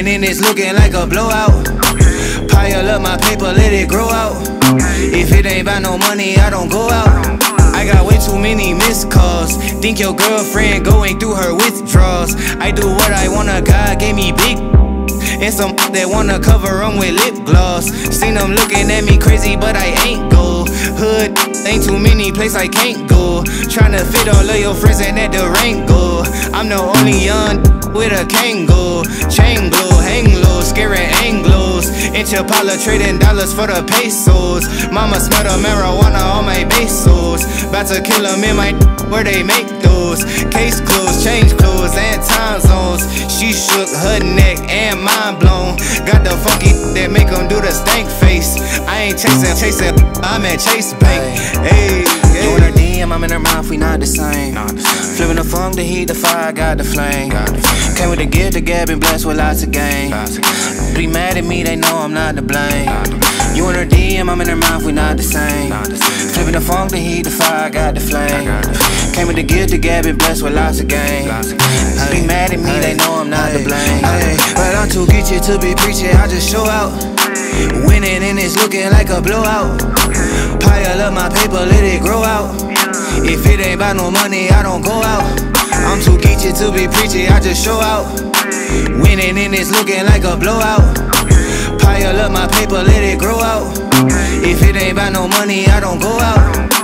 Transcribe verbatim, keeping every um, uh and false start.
working and it's looking like a blowout. Pile up my paper, let it grow out. If it ain't about no money, I don't go out. I got way too many missed calls. Think your girlfriend going through her withdrawals. I do what I wanna, God gave me big. And some that wanna cover them with lip gloss. Seen them looking at me crazy, but I ain't go. Hood ain't too many places I can't go. Tryna fit all of your friends in at the Rango. I'm the only young with a Kango. Chain glow, hang low, scaring Anglos. Inch Apollo trading dollars for the pesos. Mama smelled the marijuana on my pesos. About to kill them in my where they make those. Case closed, change clothes, and time zones. She shook her neck and mind blown. Got the funky that make them do the stank face. I ain't chasing, chasing, I'm at Chase Bank. Hey, hey. You in her D M, I'm in her mouth, we not the same. Not the same. Flipping the funk, the heat, the fire, got the flame. Got the flame. Came with the gift, the gab, and blessed with lots of game. Be mad at me, they know I'm not to blame. Not the blame. You in her D M, I'm in her mouth, we not the same. Not the same. Flipping the funk, the heat, the fire, got the flame. Got the flame. Came with the gift, the gab, and blessed with lots of game. Be mad at me, hey. They know I'm not hey. To blame. Hey. But I'm too geeky to be preaching, I just show out. Winning and it's looking like a blowout. Pile up my paper, let it grow out. If it ain't about no money, I don't go out. I'm too geeky to be preachy, I just show out. Winning and it's looking like a blowout. Pile up my paper, let it grow out. If it ain't about no money, I don't go out.